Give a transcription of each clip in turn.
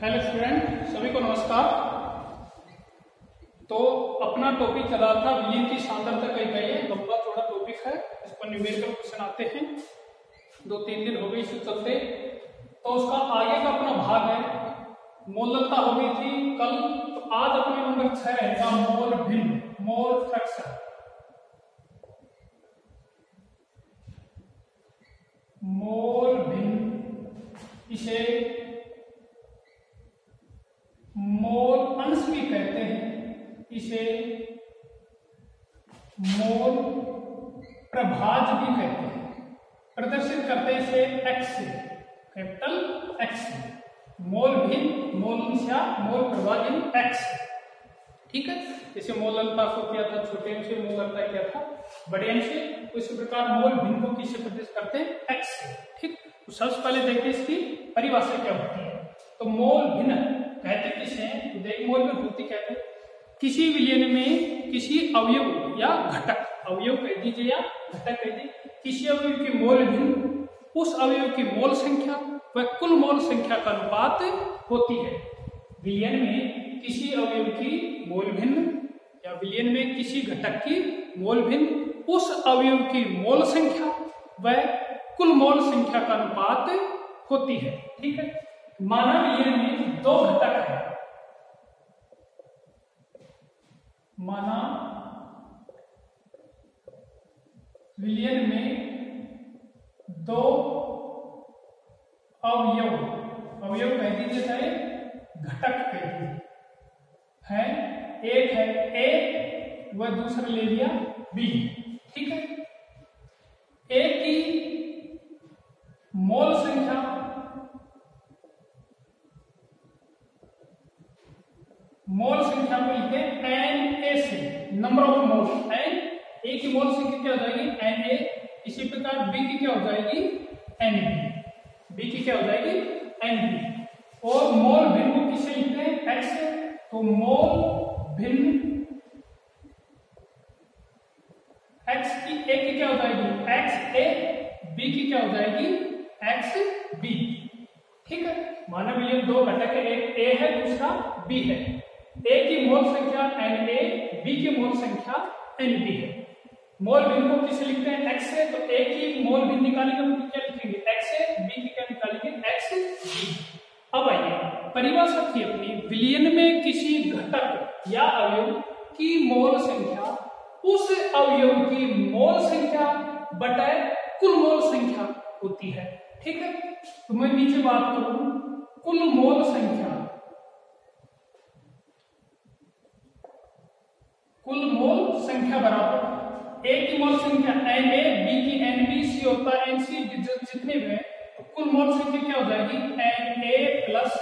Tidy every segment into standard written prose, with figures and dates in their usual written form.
Hello student, सभी को नमस्कार। तो अपना टॉपिक चला था विलयन की सांद्रता का इकाई। लंबा चौड़ा टॉपिक है, इस पर न्यूमेरिकल क्वेश्चन आते हैं, 2-3 दिन हो गए इससे चलते। तो उसका आगे का अपना भाग है, मोलता हो गई थी कल, तो आज अपने नंबर 6 का मूल भिन्न, मोल फ्रैक्शन, मोल भिन्न, इसे मोल अंश भी कहते हैं, इसे मोल प्रभाज भी कहते हैं। प्रदर्शित करते हैं इसे एक्स से, कैपिटल एक्स से, मोल भिन्न, मोल अंश या मोल प्रभाज इन एक्स। ठीक है, इसे मोल अल्फा को किया था छोटे एम से, मोल अल्फा किया था बड़े एम से। इसी प्रकार मोल भिन्न को किसे प्रदर्शित करते हैं, एक्स से। ठीक, तो सबसे पहले देखते हैं इसकी परिभाषा क्या होती है। तो मोल भिन्न कहते किसे, मोल में होती कहते किसी विलयन में किसी अवयव या घटक, अवयव कह दीजिए या घटक कह दीजिए, किसी अवयव के मोल भिन्न उस अवयव की मोल संख्या व कुल मोल संख्या का अनुपात होती है। विलयन में किसी अवयव की मोल भिन्न या विलयन में किसी घटक की मोल भिन्न उस अवयव की मोल संख्या व कुल मोल संख्या का अनुपात होती है। ठीक है, माना विलयन में दो घटक है, माना विलयन में दो अवयव कह दीजिए, चाहे घटक कह दीजिए है, एक है ए व दूसरा ले लिया बी। ठीक है, ए की मोल संख्या को लिखे एन ए से, number of mole, N A की मोल संख्या क्या हो जाएगी एन ए। इसी प्रकार बी की क्या हो जाएगी एन बी, बी की क्या हो जाएगी एन बी। और मोल भिन्न को किसे लिखते हैं एक्स से, तो मोल भिन्न एक्स की, ए की क्या हो जाएगी एक्स ए, बी की क्या हो जाएगी एक्स बी। ठीक है, माना विलयन दो घटक है, एक ए है दूसरा बी है, ए की मोल संख्या एन ए, बी की मोल संख्या एन बी है। मोल भिन्न को किसे लिखते हैं एक्स से, तो ए की मोल भिन्न निकालेंगे तो क्या लिखेंगे एक्स ए, बी की क्या निकालेंगे एक्स बी। अब आइए परिभाषा थी अपनी, विलयन में किसी घटक या अवयव की मोल संख्या उस अवयव की मोल संख्या बटाए कुल मोल संख्या होती है। ठीक है, तो मैं नीचे बात करूं कुल मोल संख्या, कुल मोल संख्या बराबर ए की मोल संख्या एन ए, बी की एन बी, सी होता है एन सी, जितने भी है कुल मोल संख्या क्या हो जाएगी N A plus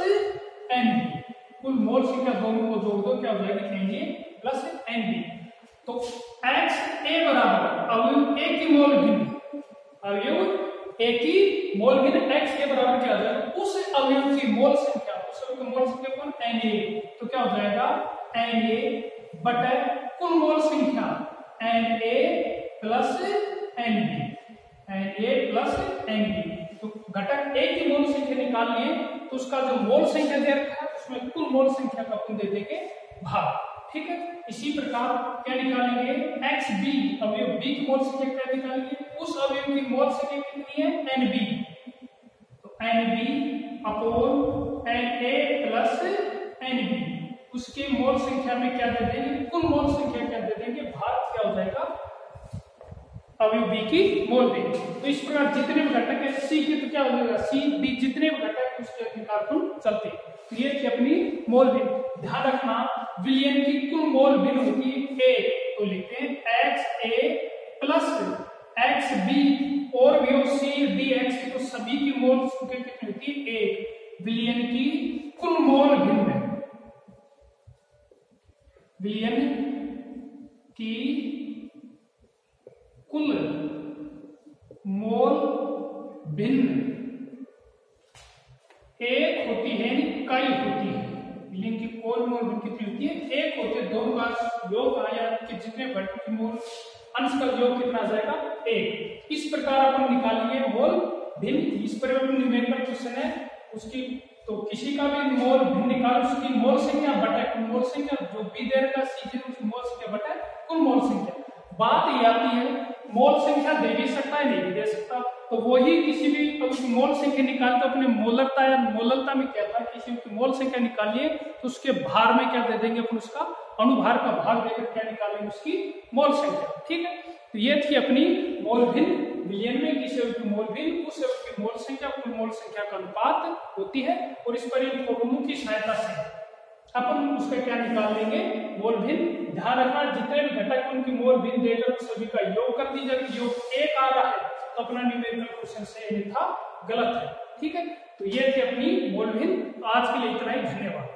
N B. कुल मोल संख्या दोनों को जोड़ दो क्या हो जाएगी N A plus N B. तो एक्स ए बराबर अवयव ए की मोल भिन्न, अवयव ए की मोल भिन्न एक्स ए बराबर क्या हो जाएगा उस अवयव की मोल संख्या, उस अवयव की मोल संख्या कौन एन ए, तो क्या हो जाएगा एन ए बटे कुल मोल संख्या N A plus N B, N A plus N B. तो घटक ए की मोल संख्या निकालिए तो उसका जो मोल संख्या दे रखा है उसमें कुल मोल संख्या का अपन दे देंगे भाग। ठीक है, इसी प्रकार क्या निकालेंगे एक्स बी, अवयव बी की मोल संख्या क्या निकालेंगे, उस अवयव की मोल संख्या कितनी है एन बी, तो N B upon N A plus N B. उसके मोल संख्या में क्या दे देंगे कुल मोल संख्या क्या दे देंगे भाग, क्या हो जाएगा अवयव बी की मोल दे। तो इस प्रकार जितने भी घटक है सी के, तो क्या हो जाएगा सी बी, जितने भी घटक उसके अनुसार तुम चलते। तो ये थी अपनी मोल भिन्न। ध्यान रखना विलयन की कुल मोल भिन्न होती है ए, तो लिखते हैं X A plus X B और बी और सी डी एक्स, तो सभी की मोल संख्या कितनी होती है एक। विलयन की कुल मोल भिन्न, विलयन की कुल मोल भिन्न एक होती है, इकाई होती है। विलयन की कुल मोल भिन्न कितनी होती है एक होती है, दोनों का योग आया कि जितने घटक की मोल अंश का योग कितना आ जाएगा एक। इस प्रकार अपन निकालेंगे मोल भिन्न। इस पर न्यूमेरिकल क्वेश्चन है, उसकी तो किसी का भी मोल भिन्न निकालो, उसकी मोल संख्या बटा कुल मोल संख्या, जो बी दे रखा सी दे रखा मोल संख्या बटा कुल मोल संख्या। बात ये आती है मोल संख्या दे भी सकता है नहीं भी दे सकता, तो वही किसी भी उसकी मोल संख्या निकालते अपने मोलकता या मोललता में क्या था, किसी की मोल संख्या निकालिए तो उसके भार में क्या दे देंगे अपन, उसका अणुभार का भाग देकर क्या निकालेंगे उसकी मोल संख्या। ठीक है, तो ये थी अपनी मोल भिन्न। मिलियन में किसी की मोल भिन्न उस अणु की मोल संख्या कुल मोल संख्या का अनुपात होती है, और इस पर इन फॉर्मूलों की सहायता से अपन उसका क्या निकाल लेंगे मोल भिन्न। ध्यान रखना जितने भी घटक उनकी मोल भिन्न देकर उन सभी का योग कर दी, जब योग एक आ रहा है तो अपना न्यूमेरिकल क्वेश्चन से ये था गलत है। ठीक है, तो ये थी अपनी मोल भिन्न। आज के लिए इतना ही, धन्यवाद।